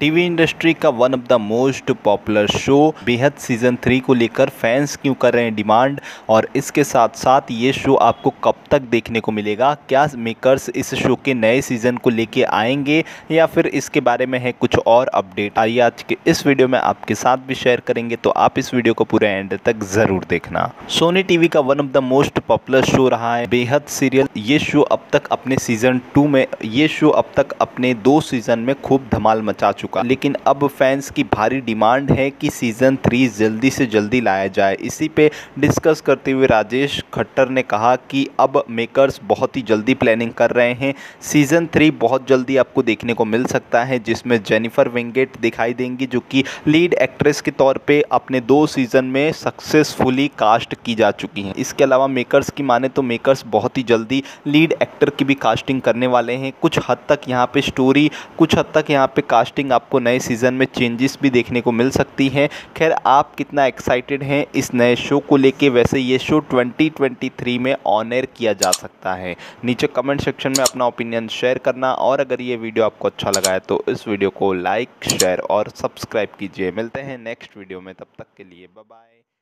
TV industry का one of the most popular show Beyhadh season 3 को लेकर फैंस क्यों कर रहे हैं डिमांड, और इसके साथ साथ ये शो आपको कब तक देखने को मिलेगा, क्या मेकर्स इस शो के नए सीजन को लेके आएंगे या फिर इसके बारे में है कुछ और अपडेट, आइए आज के इस वीडियो में आपके साथ भी शेयर करेंगे। तो आप इस वीडियो को पूरे एंड तक ज़रूर देखना। सोनी टीवी का one of the most popular show रहा है बेहद सीरियल। ये शो अब तक अपने सीजन 2 में दो सीजन में खूब धमाल मचा चुका, लेकिन अब फैंस की भारी डिमांड है कि सीजन 3 जल्दी से जल्दी लाया जाए। इसी पे डिस्कस करते हुए राजेश खट्टर ने कहा कि अब मेकर्स बहुत ही जल्दी प्लानिंग कर रहे हैं, सीजन 3 बहुत जल्दी आपको देखने को मिल सकता है, जिसमें जेनिफर विंगेट दिखाई देंगी जो कि लीड एक्ट्रेस के तौर पे अपने 2 सीजन में सक्सेसफुली कास्ट की जा चुकी हैं। इसके अलावा मेकर्स की माने तो मेकर्स बहुत ही जल्दी लीड एक्टर की भी कास्टिंग करने वाले हैं। कुछ हद तक यहाँ पे कास्टिंग आपको नए सीज़न में चेंजेस भी देखने को मिल सकती हैं। खैर, आप कितना एक्साइटेड हैं इस नए शो को लेके? वैसे ये शो 2023 में ऑन एयर किया जा सकता है। नीचे कमेंट सेक्शन में अपना ओपिनियन शेयर करना, और अगर ये वीडियो आपको अच्छा लगा है तो इस वीडियो को लाइक, शेयर और सब्सक्राइब कीजिए। मिलते हैं नेक्स्ट वीडियो में, तब तक के लिए बाय बाय।